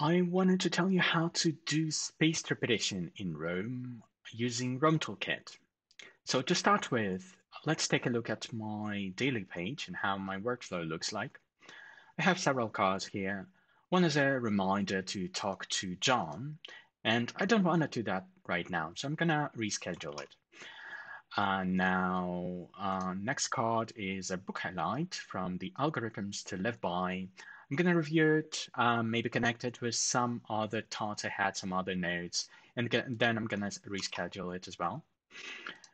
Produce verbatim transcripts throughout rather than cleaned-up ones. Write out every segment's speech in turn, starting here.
I wanted to tell you how to do space trepidation in Rome using Rome Toolkit. So to start with, let's take a look at my daily page and how my workflow looks like. I have several cards here. One is a reminder to talk to John, and I don't want to do that right now, so I'm going to reschedule it. Uh, now, uh, next card is a book highlight from the Algorithms to Live By. I'm going to review it, uh, maybe connect it with some other thoughts I had, some other notes, and then I'm going to reschedule it as well.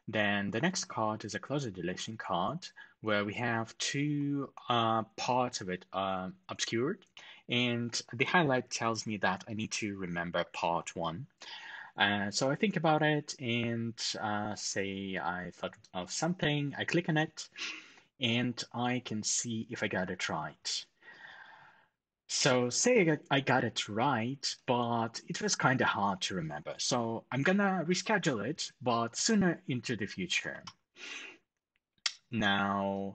Then the next card is a closure deletion card, where we have two uh, parts of it uh, obscured, and the highlight tells me that I need to remember part one. Uh, so I think about it, and uh, say I thought of something, I click on it, and I can see if I got it right. So say I got it right, but it was kind of hard to remember. So I'm going to reschedule it, but sooner into the future. Now,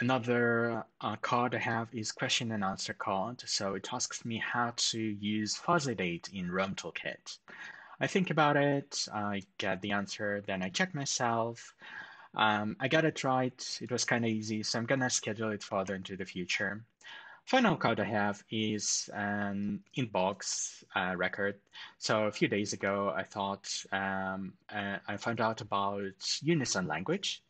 another uh, card I have is question and answer card. So it asks me how to use FuzzyDate in Rome Toolkit. I think about it, I get the answer, then I check myself. Um, I got it right. It was kind of easy, so I'm going to schedule it further into the future. Final card I have is an inbox uh, record. So a few days ago, I thought um, uh, I found out about Unison language,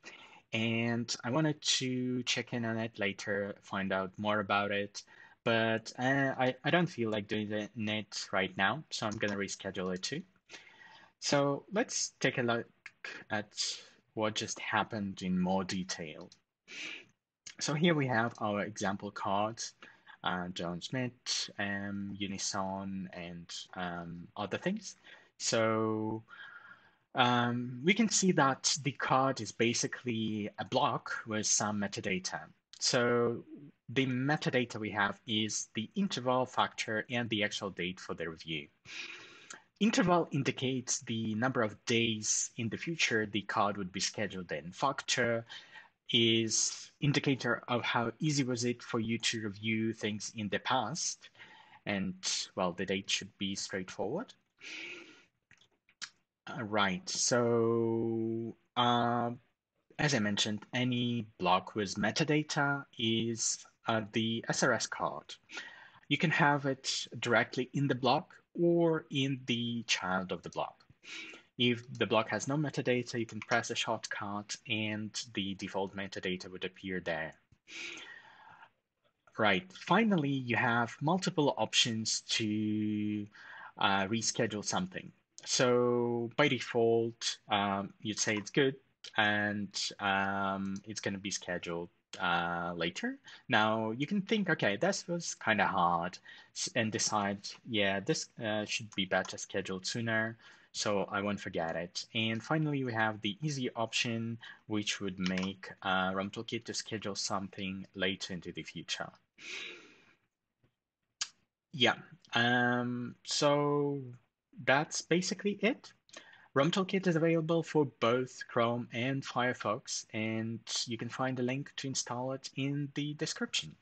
and I wanted to check in on it later, find out more about it, but uh, I, I don't feel like doing it right now, so I'm gonna reschedule it too. So let's take a look at what just happened in more detail. So here we have our example cards, uh, John Smith, um, Unison, and um, other things. So um, we can see that the card is basically a block with some metadata. So the metadata we have is the interval factor and the actual date for the review. Interval indicates the number of days in the future the card would be scheduled in. Factor is indicator of how easy was it for you to review things in the past. And well, the date should be straightforward. All right, so uh, as I mentioned, any block with metadata is uh, the S R S card. You can have it directly in the block or in the child of the block. If the block has no metadata, you can press a shortcut and the default metadata would appear there. Right, finally, you have multiple options to uh, reschedule something. So by default, um, you'd say it's good and um, it's gonna be scheduled uh, later. Now you can think, okay, this was kind of hard, and decide, yeah, this uh, should be better scheduled sooner, so I won't forget it. And finally, we have the easy option, which would make uh, Rome Toolkit to schedule something later into the future. Yeah, um, so that's basically it. Rome Toolkit is available for both Chrome and Firefox, and you can find a link to install it in the description.